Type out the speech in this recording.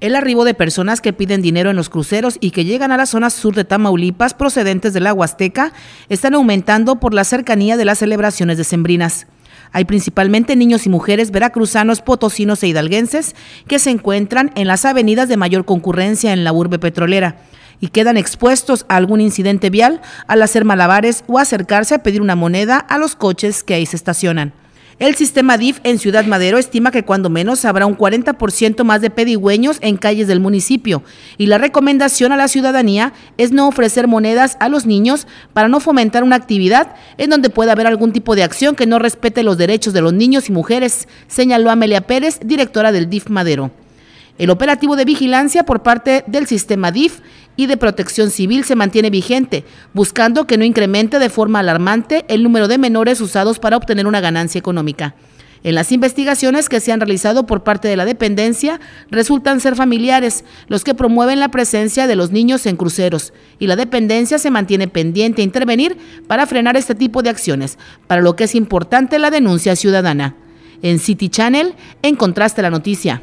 El arribo de personas que piden dinero en los cruceros y que llegan a la zona sur de Tamaulipas procedentes de la Huasteca están aumentando por la cercanía de las celebraciones decembrinas. Hay principalmente niños y mujeres veracruzanos, potosinos e hidalguenses que se encuentran en las avenidas de mayor concurrencia en la urbe petrolera y quedan expuestos a algún incidente vial al hacer malabares o acercarse a pedir una moneda a los coches que ahí se estacionan. El sistema DIF en Ciudad Madero estima que cuando menos habrá un 40% más de pedigüeños en calles del municipio y la recomendación a la ciudadanía es no ofrecer monedas a los niños para no fomentar una actividad en donde pueda haber algún tipo de acción que no respete los derechos de los niños y mujeres, señaló Amelia Pérez, directora del DIF Madero. El operativo de vigilancia por parte del sistema DIF y de protección civil se mantiene vigente, buscando que no incremente de forma alarmante el número de menores usados para obtener una ganancia económica. En las investigaciones que se han realizado por parte de la dependencia, resultan ser familiares los que promueven la presencia de los niños en cruceros y la dependencia se mantiene pendiente a intervenir para frenar este tipo de acciones, para lo que es importante la denuncia ciudadana. En City Channel, encontraste la noticia.